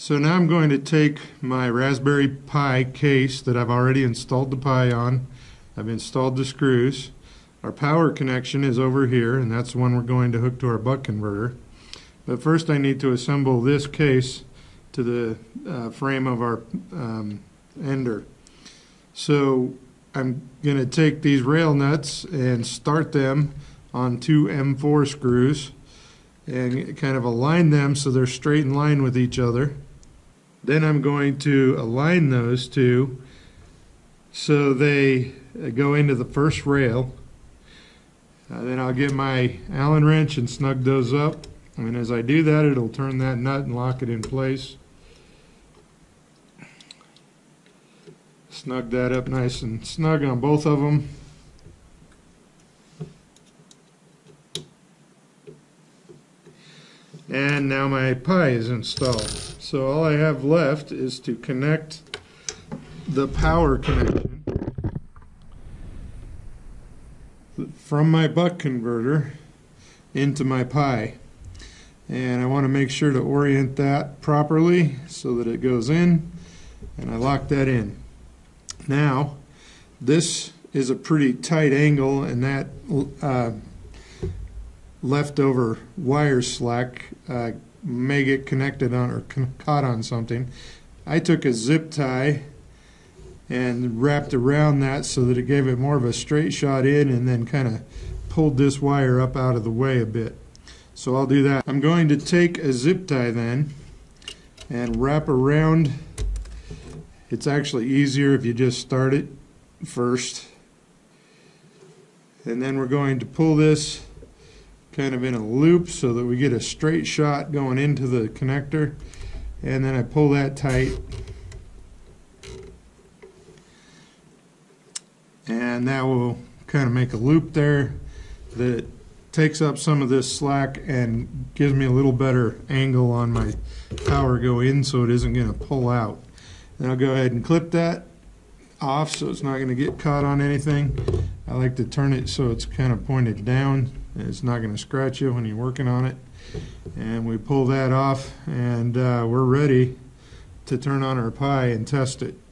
So now I'm going to take my Raspberry Pi case that I've already installed the Pi on. I've installed the screws. Our power connection is over here, and that's the one we're going to hook to our buck converter. But first I need to assemble this case to the frame of our Ender. So I'm going to take these rail nuts and start them on two M4 screws and kind of align them so they're straight in line with each other. Then I'm going to align those two so they go into the first rail. Then I'll get my Allen wrench and snug those up, and as I do that it'll turn that nut and lock it in place. Snug that up nice and snug on both of them. And now my Pi is installed. So all I have left is to connect the power connection from my buck converter into my Pi. And I want to make sure to orient that properly so that it goes in, and I lock that in. Now this is a pretty tight angle, and that leftover wire slack may get connected on or caught on something. I took a zip tie and wrapped around that so that it gave it more of a straight shot in, and then kind of pulled this wire up out of the way a bit. So I'll do that. I'm going to take a zip tie then and wrap around. It's actually easier if you just start it first, and then we're going to pull this kind of in a loop so that we get a straight shot going into the connector, and then I pull that tight, and that will kind of make a loop there that takes up some of this slack and gives me a little better angle on my power go in, so it isn't going to pull out. And I'll go ahead and clip that off so it's not going to get caught on anything. I like to turn it so it's kind of pointed down. It's not going to scratch you when you're working on it. And we pull that off, and we're ready to turn on our Pi and test it.